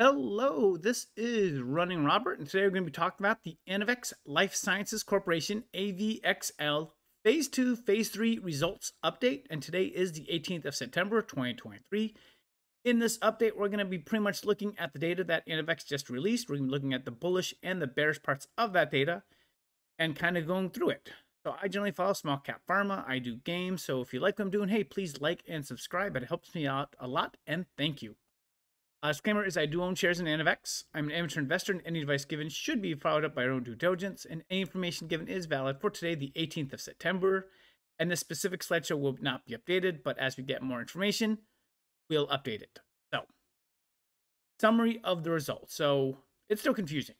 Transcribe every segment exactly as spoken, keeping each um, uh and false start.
Hello, this is Running Robert, and today we're going to be talking about the Anavex Life Sciences Corporation, A V X L, Phase two, Phase three Results Update, and today is the eighteenth of September, twenty twenty-three. In this update, we're going to be pretty much looking at the data that Anavex just released. We're going to be looking at the bullish and the bearish parts of that data and kind of going through it. So I generally follow Small Cap Pharma. I do games, so if you like what I'm doing, hey, please like and subscribe. It helps me out a lot, and thank you. Uh, disclaimer is I do own shares in Anavex. I'm an amateur investor, and any advice given should be followed up by our own due diligence, and any information given is valid for today, the eighteenth of September, and this specific slideshow will not be updated, but as we get more information, we'll update it. So, summary of the results. So, it's still confusing.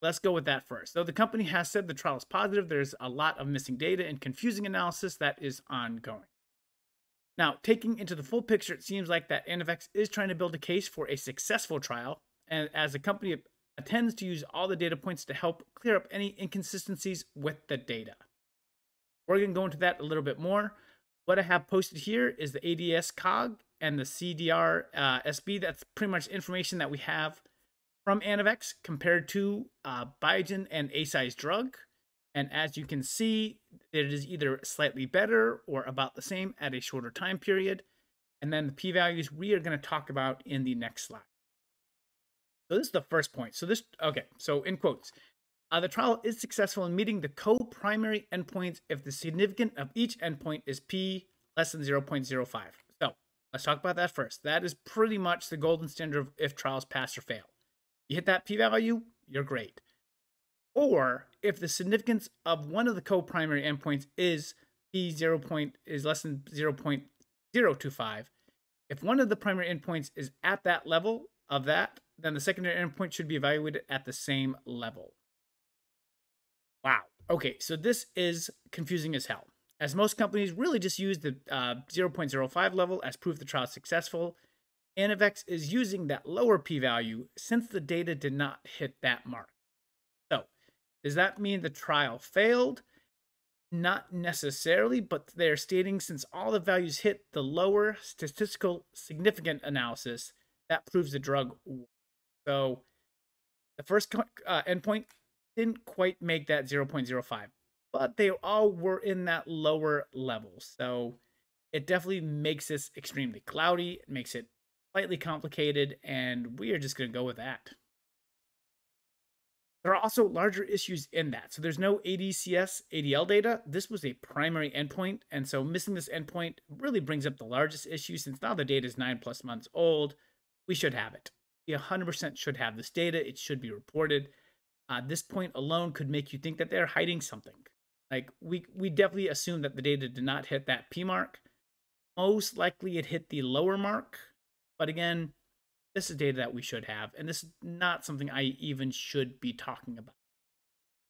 Let's go with that first. Though the company has said the trial is positive, there's a lot of missing data and confusing analysis that is ongoing. Now, taking into the full picture, it seems like that Anavex is trying to build a case for a successful trial, and as the company intends to use all the data points to help clear up any inconsistencies with the data. We're going to go into that a little bit more. What I have posted here is the A D S C O G and the C D R S B. That's pretty much information that we have from Anavex compared to uh, Biogen and A size drug. And as you can see, it is either slightly better or about the same at a shorter time period. And then the p-values we are going to talk about in the next slide. So this is the first point. So this, okay, so in quotes, uh, the trial is successful in meeting the co-primary endpoints if the significant of each endpoint is p less than zero point zero five. So let's talk about that first. That is pretty much the golden standard of if trials pass or fail. You hit that p-value, you're great. Or if the significance of one of the co-primary endpoints is p zero point is less than zero point zero two five, if one of the primary endpoints is at that level of that, then the secondary endpoint should be evaluated at the same level. Wow. Okay, so this is confusing as hell, as most companies really just use the uh, zero point zero five level as proof the trial is successful. Anavex is using that lower p-value since the data did not hit that mark. Does that mean the trial failed? Not necessarily, but they're stating since all the values hit the lower statistical significant analysis, that proves the drug worked. So the first uh, endpoint didn't quite make that zero point zero five, but they all were in that lower level. So it definitely makes this extremely cloudy. It makes it slightly complicated, and we are just going to go with that. There are also larger issues in that. So there's no A D C S A D L data. This was a primary endpoint, and so missing this endpoint really brings up the largest issue since now the data is nine plus months old. We should have it. We one hundred percent should have this data. It should be reported. Uh, this point alone could make you think that they're hiding something. Like we, we definitely assume that the data did not hit that P mark. Most likely it hit the lower mark, but again, this is data that we should have, and this is not something I even should be talking about.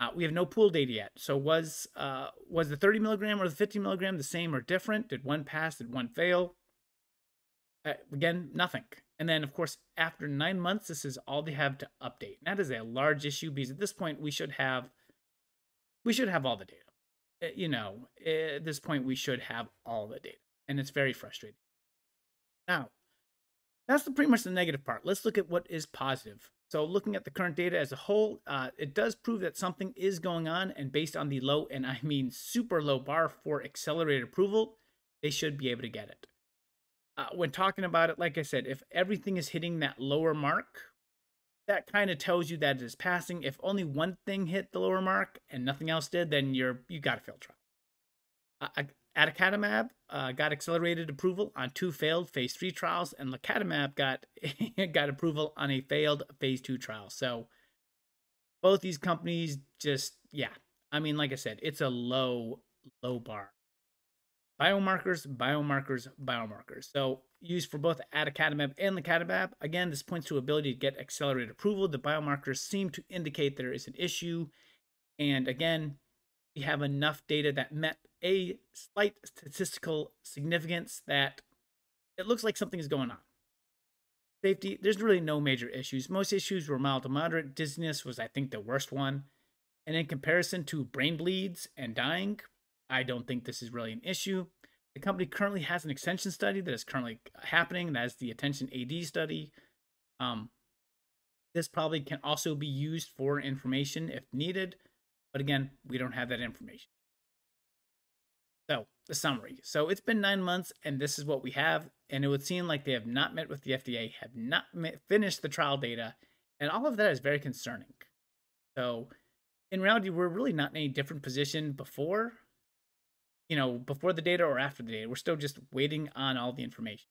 Uh, we have no pool data yet. So was uh, was the thirty milligram or the fifty milligram the same or different? Did one pass? Did one fail? Uh, again, nothing. And then, of course, after nine months, this is all they have to update. And that is a large issue because at this point, we should have we should have all the data. You know, at this point, we should have all the data, and it's very frustrating. Now, that's the, pretty much the negative part. Let's look at what is positive. So looking at the current data as a whole, uh, it does prove that something is going on, and based on the low, and I mean super low bar for accelerated approval, they should be able to get it. Uh, when talking about it, like I said, if everything is hitting that lower mark, that kind of tells you that it is passing. If only one thing hit the lower mark and nothing else did, then you're, you got to fail trial. Uh, I, Aducanumab uh, got accelerated approval on two failed phase three trials, and Lecanemab got got approval on a failed phase two trial. So both these companies just, yeah. I mean, like I said, it's a low, low bar. Biomarkers, biomarkers, biomarkers. So used for both Aducanumab and Lecanemab. Again, this points to ability to get accelerated approval. The biomarkers seem to indicate there is an issue. And again, we have enough data that met a slight statistical significance that it looks like something is going on. Safety, there's really no major issues. Most issues were mild to moderate. Dizziness was, I think, the worst one. And in comparison to brain bleeds and dying, I don't think this is really an issue. The company currently has an extension study that is currently happening. That is the Attention A D study. Um, This probably can also be used for information if needed, but again, we don't have that information. So, the summary. So, it's been nine months, and this is what we have, and it would seem like they have not met with the F D A, have not met, finished the trial data, and all of that is very concerning. So, in reality, we're really not in any different position before, you know, before the data or after the data. We're still just waiting on all the information.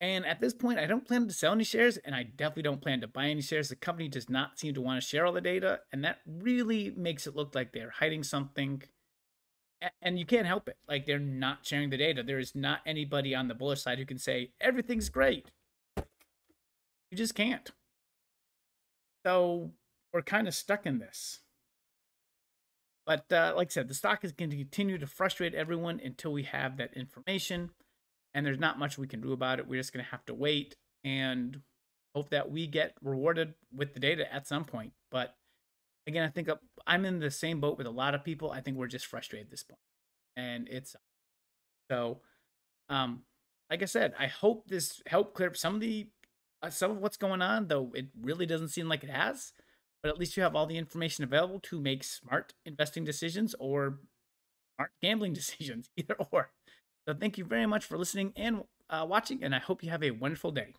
And at this point, I don't plan to sell any shares, and I definitely don't plan to buy any shares. The company does not seem to want to share all the data, and that really makes it look like they're hiding something. And you can't help it. Like, they're not sharing the data. There is not anybody on the bullish side who can say, everything's great. You just can't. So we're kind of stuck in this. But uh, like I said, the stock is going to continue to frustrate everyone until we have that information. And there's not much we can do about it. We're just going to have to wait and hope that we get rewarded with the data at some point. But again, I think I'm in the same boat with a lot of people. I think we're just frustrated at this point. And it's so, um, like I said, I hope this helped clear up some of the, uh, some of what's going on, though it really doesn't seem like it has. But at least you have all the information available to make smart investing decisions or smart gambling decisions, either or. So thank you very much for listening and uh, watching, and I hope you have a wonderful day.